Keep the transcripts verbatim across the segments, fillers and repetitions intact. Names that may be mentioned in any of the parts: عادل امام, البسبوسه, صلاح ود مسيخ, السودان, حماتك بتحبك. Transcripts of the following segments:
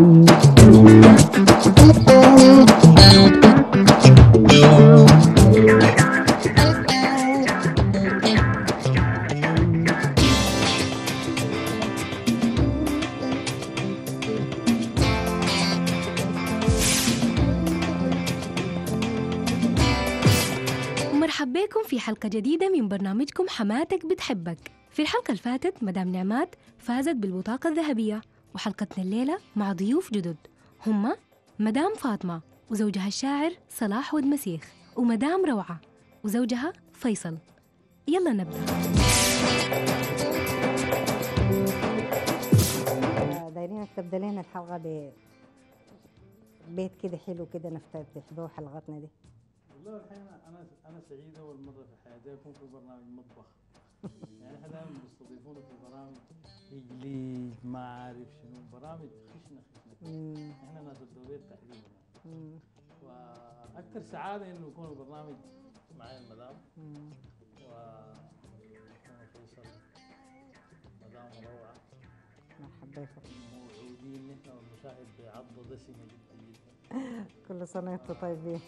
مرحبا بكم في حلقة جديدة من برنامجكم حماتك بتحبك. في الحلقة الفاتت مدام نعمات فازت بالبطاقة الذهبية، وحلقتنا الليلة مع ضيوف جدد هما مدام فاطمة وزوجها الشاعر صلاح ود مسيخ، ومدام روعة وزوجها فيصل. يلا نبدأ. دايرينك تبدلين الحلقة ب بيت كده حلو كده نفتتح به حلقتنا دي. والله الحين انا انا سعيد اول مره في حياتي اكون في برنامج مطبخ. يعني احنا دائما بيستضيفونا في برامج تجليد، ما اعرف شنو، برامج خشنه خشنه. احنا ناس الدوير تحديدا. واكثر سعاده انه يكون البرنامج معي المدام و مدام روعه. مرحبا بكم. موعودين نحن والمشاهد بعضه دسمه جدا جدا. كل سنه وانتم طيبين.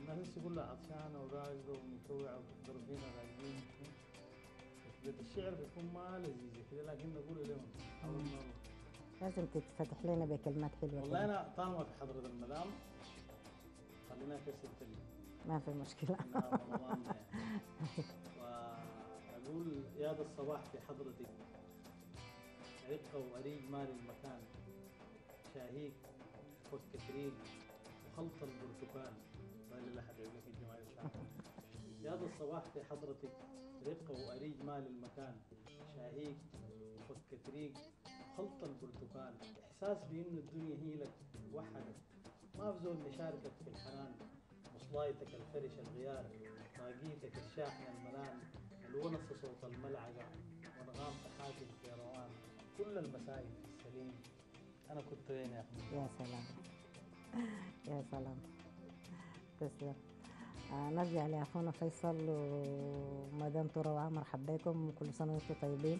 الناس كلها عطشانه وراقده ومتوعه وبتحضر فينا راقدين. الشعر بيكون ما لذيذ كده، لكن نقول لهم اول مره لازم تتفتح لنا بكلمات حلوه. والله انا طالما في حضره المدام خلينا كسر تلي ما في مشكله. واقول يا ذا الصباح في حضرتك، عرق واريج مال المكان، شاهيك والكثرين وخلط البرتقال. يا ذا الصباح في حضرتك، رق وأريج مال المكان، شاهيك وفكتريك خلط البرتقال. إحساس بأن الدنيا هي لك وحدك، ما في زول يشاركك في الحنان، مصلايتك الفرش الغيار، طاقيتك الشاحنة المنان، الونس صوت الملعقة وأنغام تحاتي في روان، كل المسائل السليم. أنا كنت وين يا أخي؟ يا سلام يا سلام. تسلم. آه نرجع لأخونا فيصل ومدام روعة. مرحبا بكم وكل سنة وانتم طيبين.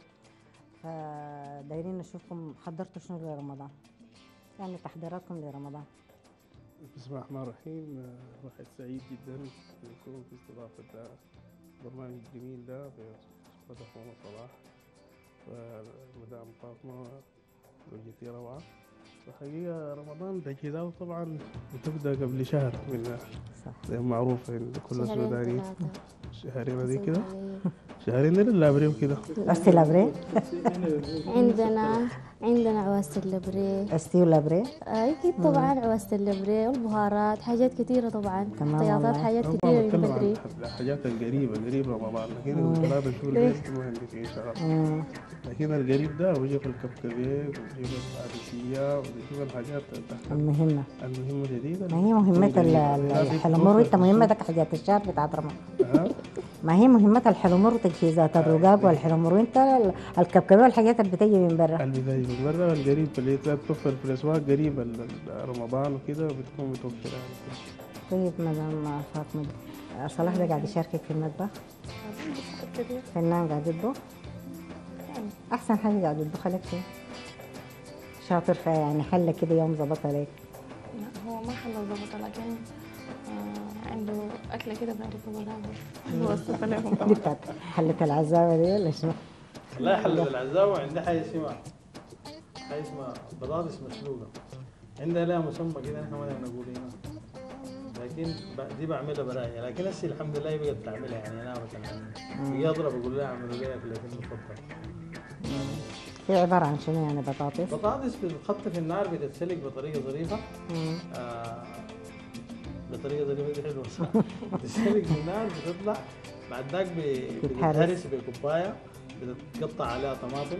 فدايرين نشوفكم حضرتوا شنو لرمضان، يعني تحضيراتكم لرمضان. بسم الله الرحمن الرحيم. واحد سعيد جدا بكون في استضافة ده البرنامج الجميل ده بصحبة أخونا صلاح ومدام فاطمة وزوجتي روعة. الحقيقة رمضان ده كده، وطبعا بتبدأ قبل شهر من زي معروف كل السودانيين شهرين دي كده، شهرين للابريم كده. أستي لابريم عندنا عندنا عواسة اللابريم. أستي لابريم أكيد طبعا. عواسة اللابريم والبهارات، حاجات كثيرة طبعا، طياطات، حاجات كثيرة من بدري، الحاجات القريبة قريبة رمضان. لكن الكلام شو اللي إن شاء الله، لكن القريب ده وجيب الكبكبية وجيب العدسية وجيب الحاجات المهمة المهمة جديدة. ما هي مهمة الحلمور وانت مهمتك حاجات الشهر بتاعت رمضان. ما هي مهمتها الحلمور وتجهيزات الرقاق والحلمور وانت الكبكبية والحاجات اللي بتجي من برا اللي بتجي من برا القريب اللي توفر في الاسواق قريب رمضان وكده بتكون متوفرة. طيب مدام فاطمة، صلاح ده قاعد يشاركك في المطبخ؟ فنان قاعد يطبخ؟ أحسن حاجة قاعد يطبخها لك شيء؟ شاطر فيها يعني، حلة كده يوم ظبطها لك؟ لا هو ما حلة ظبطها، لكن آه عنده أكلة كده بعرفها بعملها بوصفها لهم طبعا. دي بتاعت حلة العزاوة دي ولا شنو؟ لا حلة العزاوة عندها حاجة اسمها حاجة اسمها بطاطس مسلوقة، عندها لها مسمى كده نحن ما نقول هنا، لكن دي بعملها برايا. لكن هسه الحمد لله بقت تعملها، يعني أنا مثلا بقي أضرب أقول لها اعملوا لي أكلتي المفضلة. هي عبارة عن شنو يعني؟ بطاطس؟ بطاطس بتتحط في النار، بتتسلق بطريقة ظريفة. آه بطريقة ظريفة دي حلوة صح؟ بتتسلق في النار، بتطلع بعد ذاك بتتهرس بكوباية، بتتقطع عليها طماطم،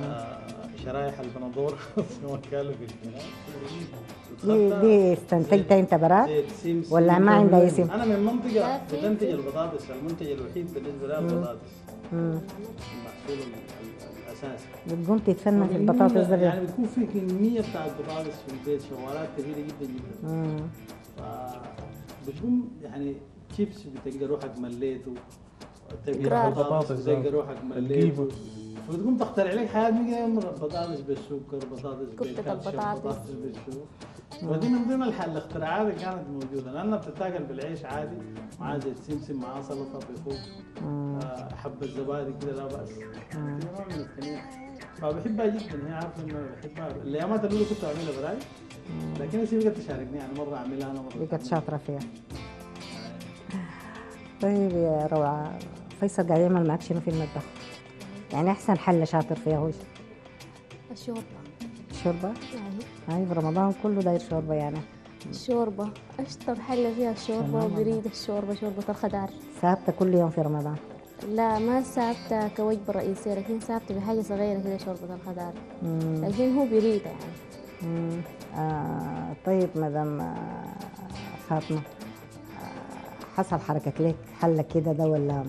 آه شرايح البندورة سواء كانوا في الفنان. دي استنتجتها أنت براك؟ ولا ما عندها اسم؟ أنا من منطقة بتنتج البطاطس، المنتج الوحيد بالنسبة لها البطاطس. المحصول الاساسي. بتقوم تتفنن في البطاطس ده يعني بتكون في كميه بتاعت بطاطس في البيت، شوالات كبيره جدا جدا. امم بتقوم يعني شيبس بتلقى روحك مليته، تقرا بطاطس زي روحك مليت وتقوم تخترع لك حاجات من بطاطس بالسكر، بطاطس بالكاتشب، بطاطس بالشو. ودي من ضمن الاختراعات اللي كانت موجوده، لانها بتتاكل بالعيش عادي مع زيت سمسم، مع سلطه بخوخ، حبه زبادي كده لا باس. دي نوع من التنويع، فبحبها جدا. هي عارفه ان انا بحبها. الايامات الاولى كنت اعملها براي، لكن هي بقت تشاركني، يعني مره اعملها انا مره بقت شاطره فيها. طيب يا روعه، فيصل قاعد يعمل معك شنو في المطبخ؟ يعني احسن حله شاطر فيها هو الشوربه. الشوربه؟ اي اي، في رمضان كله داير شوربه يعني. الشوربه اشطر حله فيها الشوربه، وبريد الشوربه، شوربه الخضار. ثابته كل يوم في رمضان؟ لا ما ثابته كوجبه رئيسيه، لكن ثابته بحاجه صغيره كده، شوربه الخضار، لكن هو بريد يعني. امم آه طيب مدام آه فاطمه، آه حصل حركه لك حله كده ده، ولا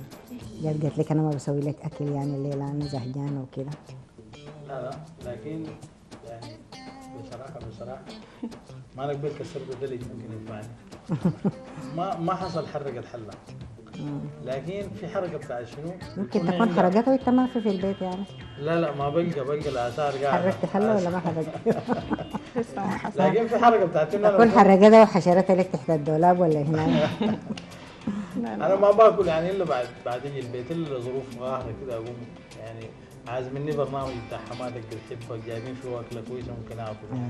جات قالت لك انا ما بسوي لك اكل يعني الليله انا زهقانه وكده؟ لا لا، لكن يعني بصراحه بصراحه ما انا قبل كسرت ده اللي ممكن يدفعني. ما ما حصل حرق الحله، لكن في حركه بتاع شنو؟ ممكن تكون حرقتها وانت ما في في البيت يعني. لا لا، ما بلقى بلقى الاثار قاعده. حركت حله ولا ما حركت؟ لكن في حركه بتاعت انه تكون حرقتها وحشرتها لك تحت الدولاب ولا هنا. انا ما باكل يعني الا بعد بعد اجي البيت، الا ظروف قاهره كده اقوم يعني. عايز مني برنامج بتاع حماتك بتحبك، جايبين فيه اكله كويسه ممكن اكل،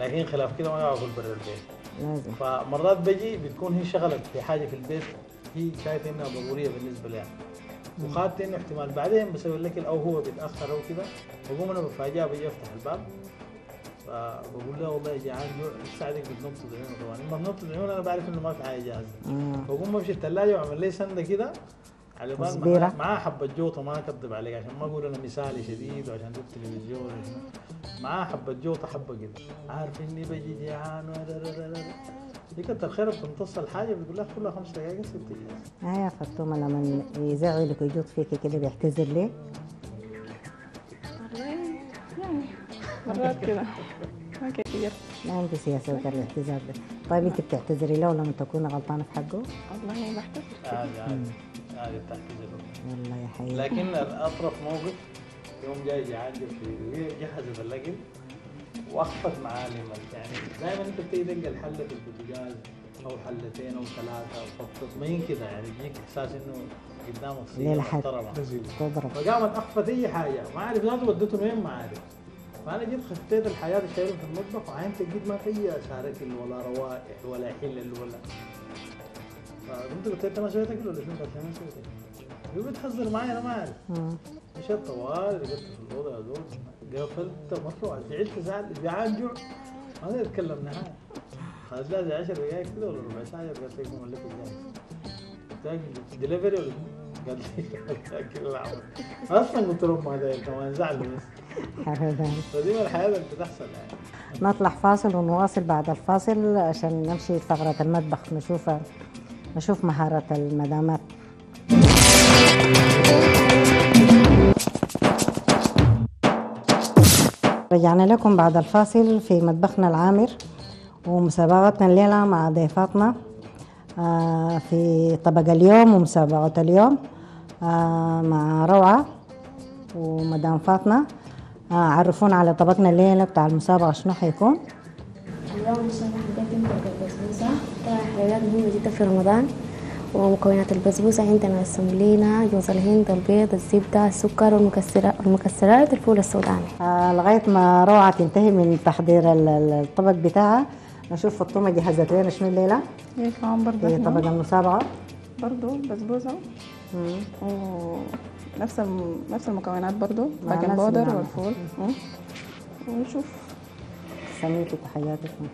لكن خلاف كده ما باكل برا البيت. لازم. فمرات بجي بتكون هي شغلت في حاجه في البيت، هي شايفه انها ضروريه بالنسبه لها، وخاطر انه احتمال بعدين بسوي الاكل او هو بيتاخر او كده، بقوم انا بفاجئها، بجي افتح الباب فبقول لها والله جعان، ساعدك بتنبض العيون. طبعا لما بنبض العيون انا بعرف انه ما في حاجه جاهزه، بقوم امشي الثلاجه واعمل لي سنده كده على بال معاه حبه جوطه، ما اكذب عليك عشان ما اقول انا مثالي شديد وعشان ده التلفزيون، معاه حبه جوطه حبه كده، عارف اني بجي جعان. هي كتر الخير بتمتص الحاجه، بتقول لها كلها خمس دقائق ست دقائق. اه يا فاطمه، لما يزعلك ويجوط فيكي كده بيعتذر ليه؟ يعني مرات كده ما كثير. ما عندي سياسه بتاع الاعتذار ده. طيب انت بتعتذري له لما تكون غلطانه في حقه؟ والله يعني بعتذر عادي عادي عادي، بتعتذر له والله يا حبيبي. لكن اطرف موقف، يوم جاي جعان جهزت اللقم وقفت معالم، يعني دائما انت بتيجي تلقى الحله في البوتاجاز او حلتين او ثلاثه او تطمين كده، يعني يجيك احساس انه قدامك صينيه محترمه تضرب، فقامت اخفت اي حاجه ما عارف ذاته ودته وين ما عارف. فانا جيت خفيت الحياه اللي شايلهم في المطبخ، وعينت جيت ما فيها شاركل ولا روائح ولا حلل ولا. فقمت قلت لها انا شويه اكل ولا شنو؟ قالت لي انا شويه اكل. هي بتهزر معي انا ما اعرف. مشيت طوال رقدت في الاوضه يا زول، قفلت مره زعلت زعل جعان جوع ما اقدر اتكلم نهائي. خلاص لازم عشر دقائق كده ولا ربع ساعه، قالت لي مولك جاهز. قلت لها دليفري ولا شنو؟ قالت لي اكل العمر. اصلا قلت لهم ما داير كمان زعلوا بس. فدي الحياه اللي بتحصل يعني. نطلع فاصل ونواصل بعد الفاصل عشان نمشي فقره المطبخ، نشوف نشوف مهاره المدامات. رجعنا لكم بعد الفاصل في مطبخنا العامر ومسابقتنا الليلة مع ضيفاتنا في طبق اليوم ومسابقة اليوم مع روعة ومدام فاطمة. عرفونا على طبقنا الليلة بتاع المسابقة شنو حيكون؟ اليوم إن شاء الله حبيت نطبخ البسبوسة، طبعا حلويات مهمة جدا في رمضان. ومكونات البسبوسه عندنا السملينه، جوز الهند، البيض، الزبده، السكر والمكسرات، الفول السوداني. آه لغايه ما روعه تنتهي من تحضير الطبق بتاعها، نشوف فاطمه جهزت لنا شنو الليله؟ ايه كمان برضه في طبق المسابقه برضه بسبوسه، ونفس نفس المكونات برضه، باكن بودر والفول. مم. ونشوف سميتوا تحياتكم.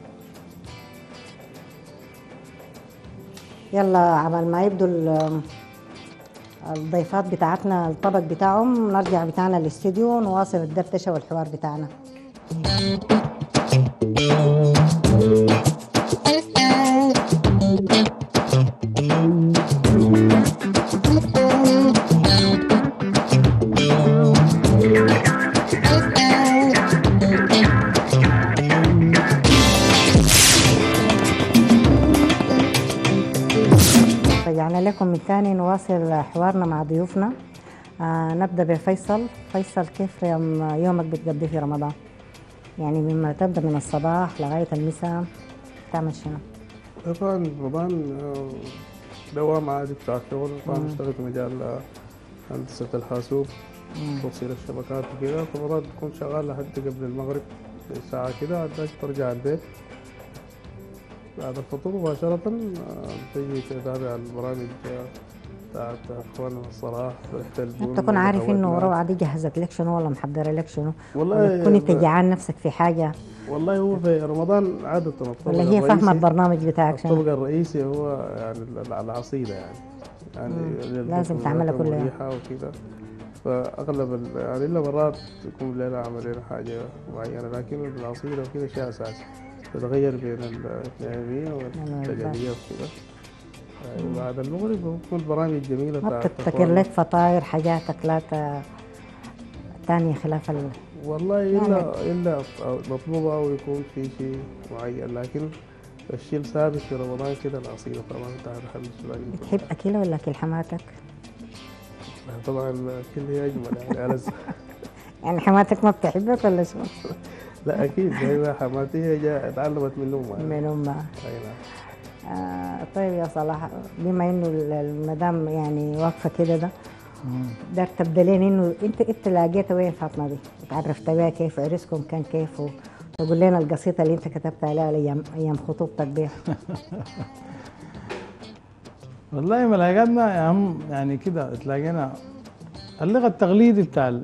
يلا عبال ما يبدو الضيفات بتاعتنا الطبق بتاعهم، نرجع بتاعنا الاستديو ونواصل الدردشه والحوار بتاعنا. عليكم من تاني نواصل حوارنا مع ضيوفنا. آه نبدأ بفيصل. فيصل، كيف يوم يومك بتقضيه في رمضان؟ يعني مما تبدأ من الصباح لغاية المساء تعمل شنو؟ طبعا رمضان دوام عادي بتاع الشغل، طبعا بشتغل في مجال هندسة الحاسوب توصيل الشبكات وكذا، فرمضان بكون شغال لحد قبل المغرب ساعة كده، عاد برجع البيت بعد الفطور مباشرة. بتجي تتابع البرامج بتاعت اخواننا الصراحة التلفزيون، بتكون عارف انه روعة دي جهزت لك شنو ولا محضرة لك شنو، والله تكون انت جعان نفسك في حاجة. والله هو في رمضان عادة ولا هي فاهمة البرنامج بتاعك شنو؟ الطبق الرئيسي هو يعني العصيدة، يعني يعني لازم تعملها كل يوم وكذا، فاغلب يعني الا مرات تكون بالليل عاملين حاجة معينة، لكن العصيدة وكذا شيء اساسي. تتغير بين الإسلامية والتجارية وكذا. يعني بعد المغرب بتكون برامج جميلة. ما بتفتكر لك فطاير حاجات أكلات ثانية خلاف ال والله إلا إلا مطلوبة أو يكون في شيء معين، لكن الشيء الثابت في رمضان كده العصير طبعا بتاع الحمد لله. بتحب أكله ولا أكل حماتك؟ طبعا أكل هي أجمل يعني ألذ. يعني حماتك ما بتحبك ولا شو؟ لا اكيد، هي حماتي هي اتعلمت من امها من امها اي نعم. آه طيب يا صلاح، بما انه المدام يعني واقفه كده ده ده تبدلين انه انت انت لاقيتها وين فاطمه دي؟ اتعرفتوا بيها كيف؟ عرسكم كان كيف؟ وتقول لنا القصيده اللي انت كتبتها عليها ايام ايام خطوبتك بيها. والله ما لاقينا يا عم، يعني كده تلاقينا اللغه التقليدي بتاع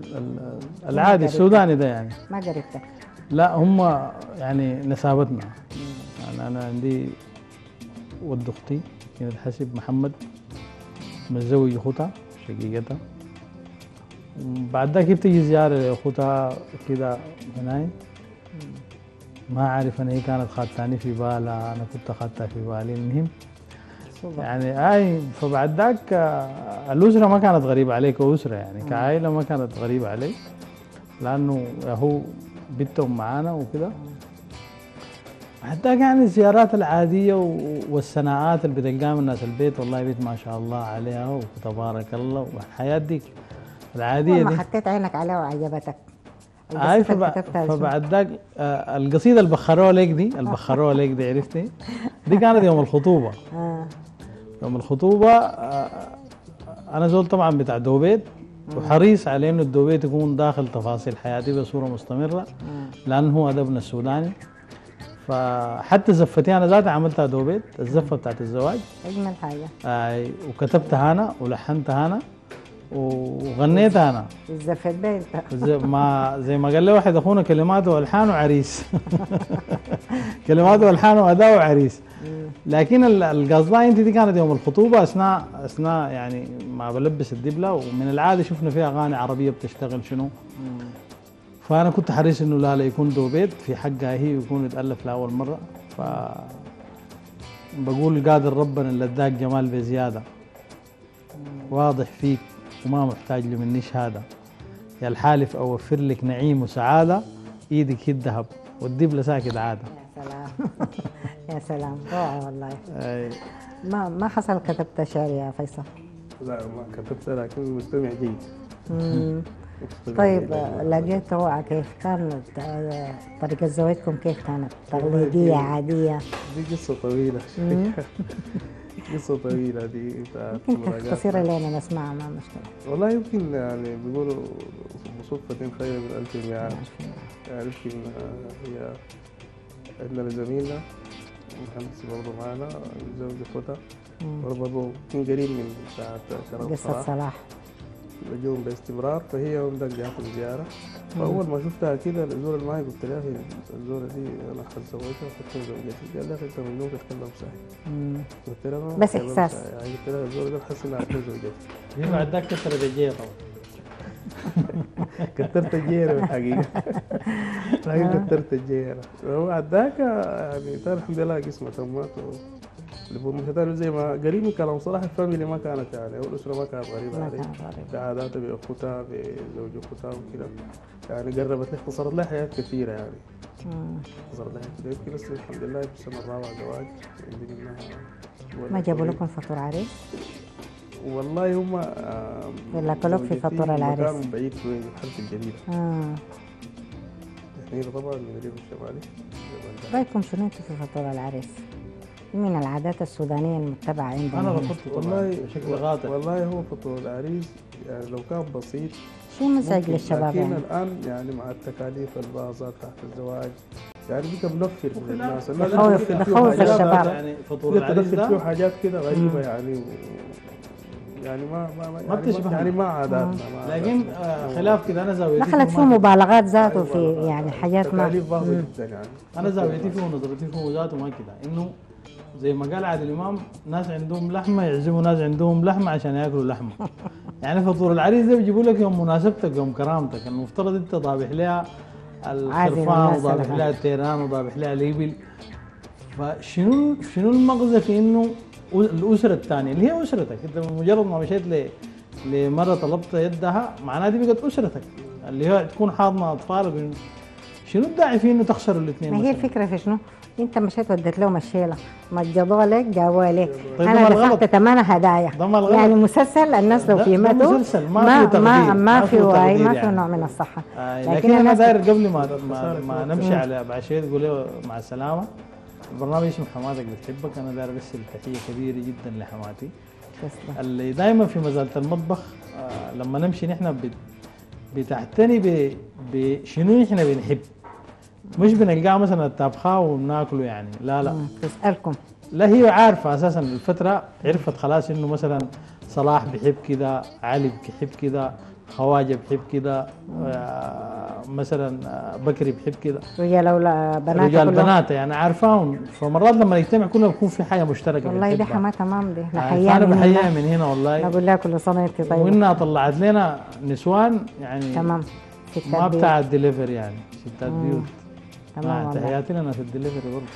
العادي السوداني ده، يعني ما قريتها. لا هم يعني نسابتنا، يعني انا عندي ولد اختي كانت حسب محمد متزوج اخوتها شقيقتها، وبعد ذاك بتجي زياره لاخوتها كده هناي، ما عارف انا هي كانت خاتاني في بالها، انا كنت خاتها في بالي، المهم يعني اي. فبعد ذاك الاسره ما كانت غريبه علي كاسره، يعني كعائله ما كانت غريبه علي، لانه هو بنتهم معانا وكده. حتى يعني الزيارات العاديه والسناءات اللي بتلقاها من ناس البيت، والله بيت ما شاء الله عليها وتبارك الله، والحياه ديك العاديه دي حطيت عينك عليها وعجبتك. اي فبع... فبعد ذاك آه القصيده اللي بخروها لك دي اللي بخروها لك دي عرفتي؟ دي كانت يوم الخطوبه. يوم الخطوبه آه انا زول طبعا بتاع دوبيت، وحريص على انه الدوبيت يكون داخل تفاصيل حياتي بصوره مستمره، لانه هو ادبنا السوداني. فحتى زفتي انا ذاتي عملتها دوبيت، الزفه بتاعت الزواج اجمل حاجه. اي وكتبتها انا ولحنتها انا وغنيتها انا. الزفت بيت زي ما زي ما قال لي واحد اخونا، كلماته والحانه عريس. كلماته والحانه اداء وعريس. لكن القصداء انت دي كانت يوم الخطوبه، اثناء اثناء يعني ما بلبس الدبله، ومن العاده شفنا فيها اغاني عربيه بتشتغل شنو. فانا كنت حريص انه لا لا يكون دوبيت في حقها هي، ويكون يتالف لاول مره. ف بقول قادر ربنا اللي اداك جمال بزياده واضح فيك، وما محتاج لي مني شهاده، يا الحالف اوفر لك نعيم وسعاده، ايدك هي الذهب والدبله ساكت عاده. يا سلام. يا سلام روعه والله. اي ما ما حصل كتبت شعر يا فيصل؟ لا ما كتبت، لكن المستمع جيد. امم طيب لقيت روعه. كيف كانت طريقه زواجكم؟ كيف كانت؟ تقليديه عاديه؟ دي قصه طويله. قصه طويله دي بتاعت مراجعه، تختصرها لنا نسمعها ما مشكله. والله يمكن يعني بيقولوا صدفه خير من الف ميعاد. عرفت ان هي عندنا زميلنا مهندس برضه معانا متزوج اخوتها، برضه كان قريب من بتاعت كرم قصة صلاح، بجوهم باستمرار. فهي يوم ده جات الزيارة، فأول ما شفتها كده الزورة اللي معي قلت لها الزورة دي أنا حتزوجها وحتكون زوجتي. قال لها أنت مجنون تتكلم سهل. قلت لها بس إحساس. قلت لها الزورة دي حاسس إنها حتكون زوجتي. هي بعدك كسرت الجيرة كترت الجيرة بالحقيقة، لكن كترت الجيرة. وبعد ذاك يعني الحمد لله قسمة أمات اللي زي ما قريب من كلام صلاح، الفاميلي ما كانت يعني والأسرة ما كانت غريبة عليه، بعاداتها بأخوتها بزوج أخوتها وكذا، يعني قربت لي، اختصرت لي حياة كثيرة يعني. اختصرت لي حياة كثيرة. يمكن الحمد لله في السنة الرابعة زواج عندي منها. ما جابوا لكم فطور عريس؟ والله هم ولا كلوك في فطور العريس كانوا بعيد شوية من حرف الجريدة. اه احنا طبعا بنجيب الشمالي. رأيكم شنو انتم في فطور العريس؟ من العادات السودانية المتبعة عندنا؟ أنا رفضت والله بشكل غاضب. والله هو فطور العريس يعني لو كان بسيط شو مساج للشباب يعني؟ الآن يعني مع التكاليف البازات تحت الزواج يعني بيك منفر من الناس. بخوف بخوف الشباب يعني فطور العريس ده فيه حاجات كده غريبة يعني و... يعني ما ما يعني ما, يعني ما عاداتنا آه. لكن آه خلاف كده انا زاويتي دخلت فيه مبالغات ذاته في يعني حاجات ما يعني انا زاويتي فيه ونظرتي فيه ذاته ما كده انه زي ما قال عادل امام ناس عندهم لحمه يعزموا ناس عندهم لحمه عشان ياكلوا لحمه يعني فطور العريس ده بيجيبوا لك يوم مناسبتك يوم كرامتك المفترض انت ضابح لها الخرفان وضابح لها التيران وضابح لها الابل فشنو شنو المغزى في انه الاسره الثانيه اللي هي اسرتك انت مجرد ما مشيت ل لمره طلبت يدها معناها دي بقت اسرتك اللي هي تكون حاضنه اطفالك شنو الداعي في انه تخسر الاثنين؟ ما هي الفكره في شنو؟ انت مشيت وديت لهم الشيله مجدوها لك جابوها لك طيب انا دفعت ثمنها هدايا يعني مسلسل الناس لو قيمته ما في ما ما في واي ما في نوع من الصحه آه لكن, لكن انا داير قبل ما ما, ما نمشي على بعشيه تقول له مع السلامه البرنامج اسمه حماتك بتحبك انا داير بس تحيه كبيره جدا لحماتي اللي دائما في مزاله المطبخ آه لما نمشي نحن بتعتني بشنو نحن بنحب مش بنلقاه مثلا الطبخه وبناكله يعني لا لا تسالكم لا هي عارفه اساسا الفتره عرفت خلاص انه مثلا صلاح بيحب كده علي بيحب كده خواجه بيحب كده مثلا بكري بيحب كده رجال ولا بنات رجال بنات يعني عارفاهم فمرات لما نجتمع كلنا بيكون في حاجه مشتركه والله دي حماه تمام دي نحييها انا بحييها من هنا والله اقول لها كل سنه وانت طيبه وانها طلعت لنا نسوان يعني تمام ما بتاع الدليفري يعني ستات بيوت تمام تحياتي لنا في الدليفري برضه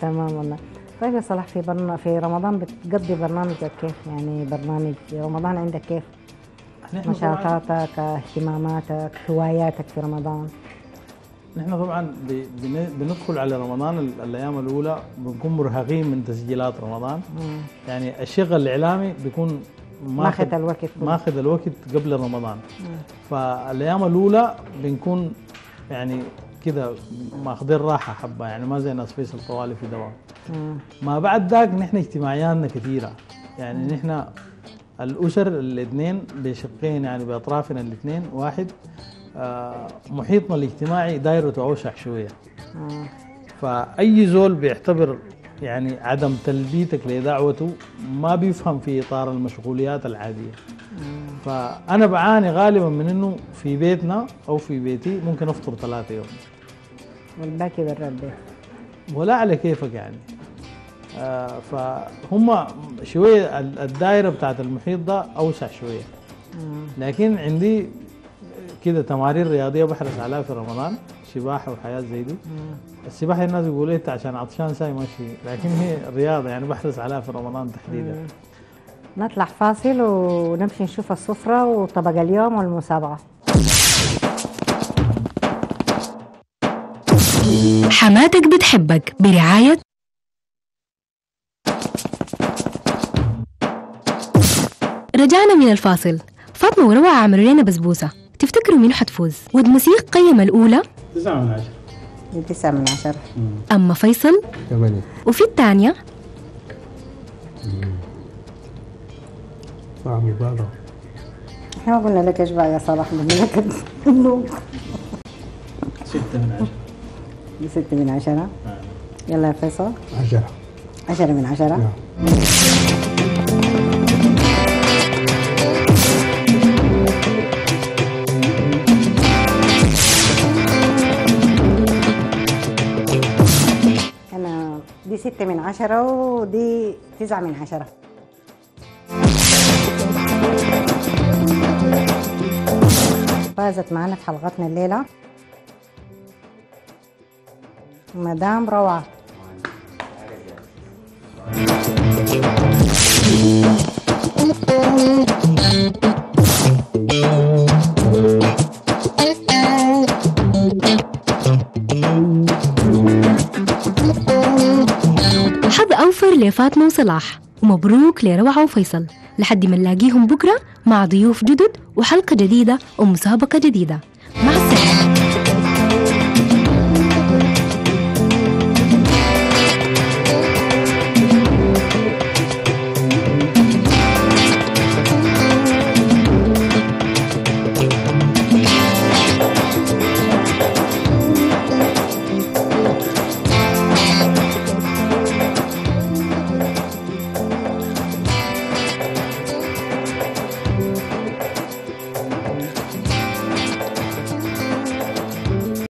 تمام والله طيب يا صلاح في برنا في رمضان بتقضي برنامجك كيف؟ يعني برنامج رمضان عندك كيف؟ نشاطاتك اهتماماتك هواياتك في رمضان؟ نحن طبعا بندخل على رمضان الايام الاولى بنكون مرهقين من تسجيلات رمضان مم. يعني الشغل الاعلامي بيكون ماخذ الوقت ماخذ الوقت قبل رمضان مم. فالايام الاولى بنكون يعني كده ماخذين راحه حبه يعني ما زي ناس فيصل طوالي في دوام ما بعد ذاك نحن اجتماعياتنا كثيره يعني نحن الاسر الاثنين بشقين يعني باطرافنا الاثنين واحد آه محيطنا الاجتماعي دايرته اوسع شويه فاي زول بيعتبر يعني عدم تلبيتك لدعوته ما بيفهم في اطار المشغوليات العاديه فانا بعاني غالبا من انه في بيتنا او في بيتي ممكن افطر ثلاثه يوم والباقي برا البيت ولا على كيفك يعني آه فهم شويه الدائره بتاعت المحيط ده اوسع شويه لكن عندي كده تمارين رياضيه بحرص عليها في رمضان سباحه وحياه زي دي السباحه الناس بيقولوا انت عشان عطشان ساي ماشي لكن هي رياضه يعني بحرص عليها في رمضان تحديدا نطلع فاصل ونمشي نشوف السفرة وطبق اليوم والمسابقة. حماتك بتحبك برعاية رجعنا من الفاصل. فاطمة وروعة عملوا لنا بسبوسة. تفتكروا مين حتفوز؟ ود مسيخ قيم الأولى تسعة من عشرة تسعة من عشرة أما فيصل ثمانية وفي الثانية مبالغة احنا قلنا لك اشبع يا صلاح قلنا لك النوم ستة من عشرة ستة من عشرة يلا يا فيصل عشرة عشرة من عشرة نعم أنا دي ستة من عشرة ودي تسعة من عشرة فازت معنا في حلقتنا الليلة مدام روعة حظ أوفر لفاطمة وصلاح، ومبروك لروعة وفيصل. لحد ما نلاقيهم بكرة مع ضيوف جدد وحلقة جديدة ومسابقة جديدة. مع السلامة.